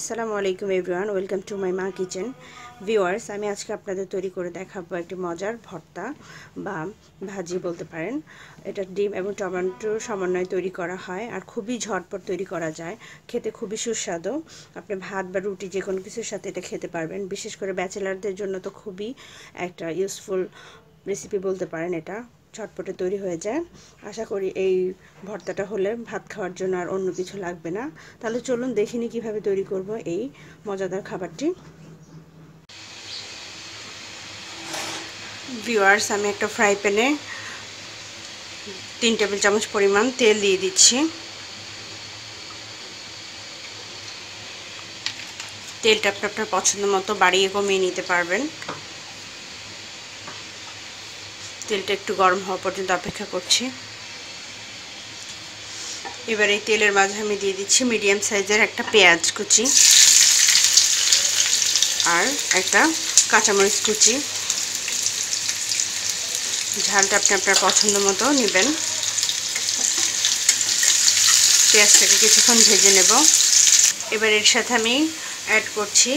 আসসালামু আলাইকুম everyone, welcome to my মা কিচেন। ভিউয়ার্স, আমি আজকে আপনাদের তৈরি করে দেখাবো একটি মজার ভর্তা বা ভাজি বলতে পারেন। এটা ডিম এবং টমেটোর সমন্বয়ে তৈরি করা হয় আর খুবই ঝটপট তৈরি করা যায়, খেতে খুবই সুস্বাদু। আপনি ভাত বা রুটি যে কোনো কিছুর সাথে এটা খেতে পারবেন, বিশেষ করে ব্যাচেলারদের জন্য তো খুবই একটা ইউজফুল রেসিপি বলতে পারেন। এটা চটপটে তৈরি হয়ে যায়। আশা করি এই ভর্তাটা হলে ভাত খাওয়ার জন্য আর অন্য কিছু লাগবে না। তাহলে চলুন দেখিনি কিভাবে তৈরি করব এই মজাদার খাবারটি। ভিউয়ার্স, আমি একটা ফ্রাই প্যানে 3 টেবিল চামচ পরিমাণ তেল দিয়ে দিচ্ছি। তেলটা আপনার পছন্দ মতো বাড়িয়ে কমিয়ে নিতে পারবেন। তেলটা একটু গরম হওয়া পর্যন্ত অপেক্ষা করছি। এবার এই তেলের মাঝে আমি দিয়ে দিচ্ছি মিডিয়াম সাইজের একটা পেঁয়াজ কুচি আর একটা কাঁচামরিচ কুচি। ঝালটা আপনি আপনার পছন্দ মতো নেবেন। পেঁয়াজটাকে কিছুক্ষণ ভেজে নেব। এবার এর সাথে আমি অ্যাড করছি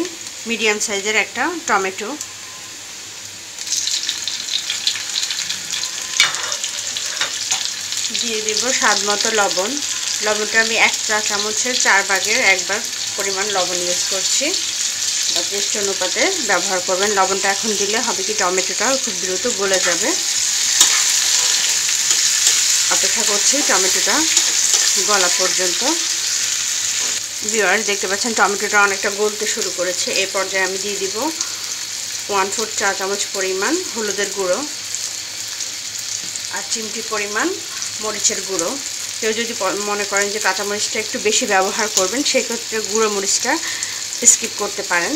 মিডিয়াম সাইজের একটা টমেটো। দিয়ে দেব স্বাদ মতো লবণ। লবণটা আমি 1 চা চামচের 4 ভাগের 1 ভাগ পরিমাণ লবণ ইউজ করছি। আপনি ইচ্ছে অনুপাতে ব্যবহার করবেন। লবণটা এখন দিলে হবে কি, টমেটোটাও খুব দ্রুত গলে যাবে। অপেক্ষা করছি টমেটোটা গলা পর্যন্ত। ভিউয়ার, দেখতে পাচ্ছেন টমেটোটা অনেকটা গলতে শুরু করেছে। এই পর্যায়ে আমি দিয়ে দিব 1/4 চা চামচ পরিমাণ হলুদের গুঁড়ো আর চিমটি পরিমাণ মরিচের গুঁড়ো। কেউ যদি মনে করেন যে কাঁচামরিচটা একটু বেশি ব্যবহার করবেন, সেক্ষেত্রে গুঁড়ো মরিচটা স্কিপ করতে পারেন।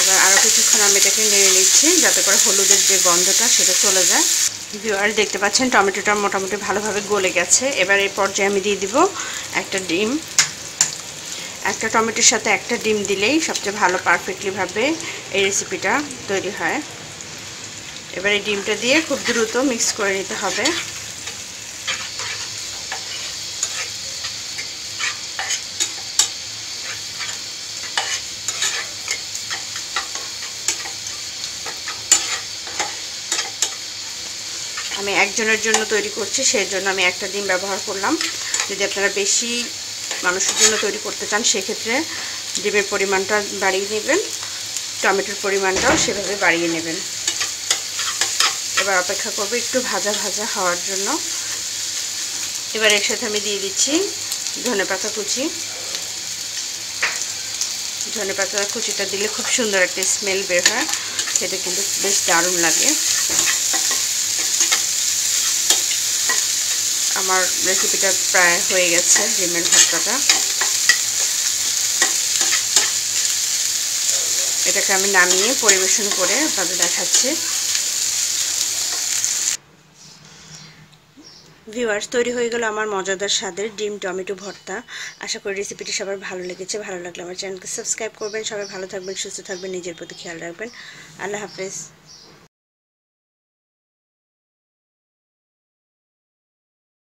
এবার আরও কিছুক্ষণ আমি এটাকে নেড়ে নিচ্ছি যাতে করে হলুদের যে গন্ধটা সেটা চলে যায়। আর দেখতে পাচ্ছেন টমেটোটা মোটামুটি ভালোভাবে গলে গেছে। এবার এই পর্যায়ে আমি দিয়ে দিব একটা ডিম। একটা টমেটোর সাথে একটা ডিম দিলেই সবচেয়ে ভালো পারফেক্টলিভাবে এই রেসিপিটা তৈরি হয়। এবারে ডিমটা দিয়ে খুব দ্রুত মিক্স করে নিতে হবে। আমি একজনের জন্য তৈরি করছি, সেই জন্য আমি একটা ডিম ব্যবহার করলাম। যদি আপনারা বেশি মানুষের জন্য তৈরি করতে চান, সেক্ষেত্রে ডিমের পরিমাণটা বাড়িয়ে নেবেন, টমেটোর পরিমাণটাও সেভাবে বাড়িয়ে নেবেন। এবার অপেক্ষা করবো একটু ভাজা ভাজা হওয়ার জন্য। এবার এর সাথে আমি দিয়ে দিচ্ছি ধনেপাতা কুচি। ধনেপাতা কুচিটা দিলে খুব সুন্দর একটা স্মেল বের হয়, খেতে কিন্তু বেশ দারুণ লাগে। আমার রেসিপিটা প্রায় হয়ে গেছে, ডিমের ভর্তাটা। এটাকে আমি নামিয়ে পরিবেশন করে আপনাদের দেখাচ্ছি। ভিউয়ার্স, তৈরি হয়ে গেল আমার মজাদার স্বাদের ডিম টমেটো ভর্তা। আশা করি রেসিপিটি সবার ভালো লেগেছে। ভালো লাগলে আমার চ্যানেলকে সাবস্ক্রাইব করবেন। সবাই ভালো থাকবেন, সুস্থ থাকবেন, নিজের প্রতি খেয়াল রাখবেন। আল্লাহ হাফেজ।